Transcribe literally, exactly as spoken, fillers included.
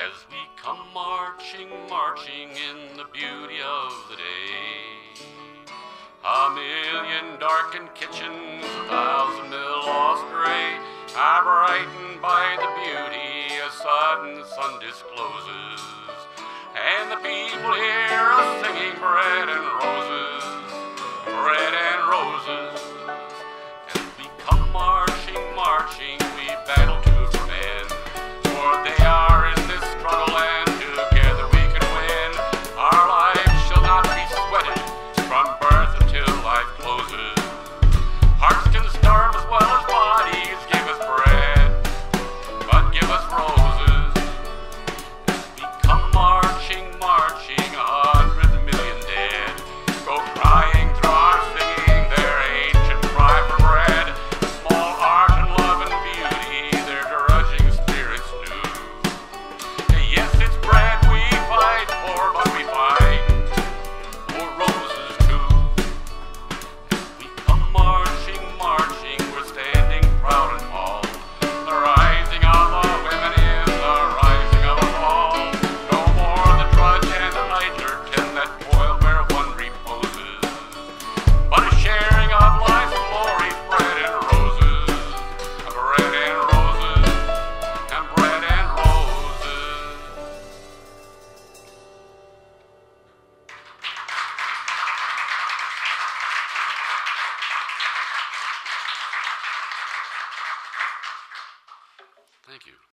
as we come marching, marching in the beauty of the day. A million darkened kitchens, a thousand mill-lost gray, are brightened by the beauty a sudden sun discloses. And the people hear us singing bread and roses, bread and roses.